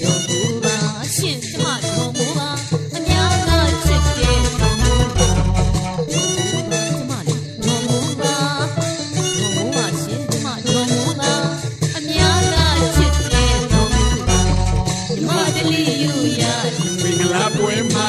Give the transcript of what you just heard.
yo uba shin chama ni uba anya ga cheke chama ni uba uba shin chama ni uba anya ga cheke madeli yu ya la poema